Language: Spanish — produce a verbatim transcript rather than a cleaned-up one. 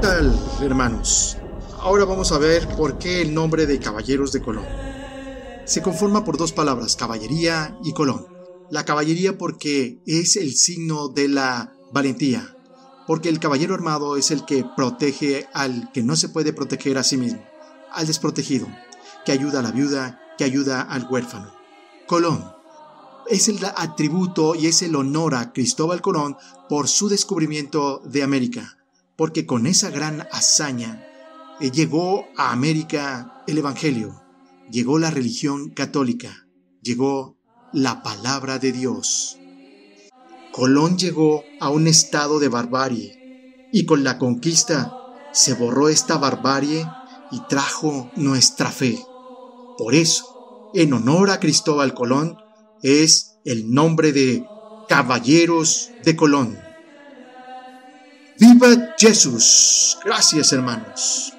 tal, hermanos? Ahora vamos a ver por qué el nombre de Caballeros de Colón. Se conforma por dos palabras, caballería y Colón. La caballería porque es el signo de la valentía, porque el caballero armado es el que protege al que no se puede proteger a sí mismo, al desprotegido, que ayuda a la viuda, que ayuda al huérfano. Colón es el atributo y es el honor a Cristóbal Colón por su descubrimiento de América, porque con esa gran hazaña eh, llegó a América el Evangelio, llegó la religión católica, llegó la palabra de Dios. Colón llegó a un estado de barbarie y con la conquista se borró esta barbarie y trajo nuestra fe. Por eso, en honor a Cristóbal Colón, es el nombre de Caballeros de Colón. ¡Viva Jesús! Gracias, hermanos.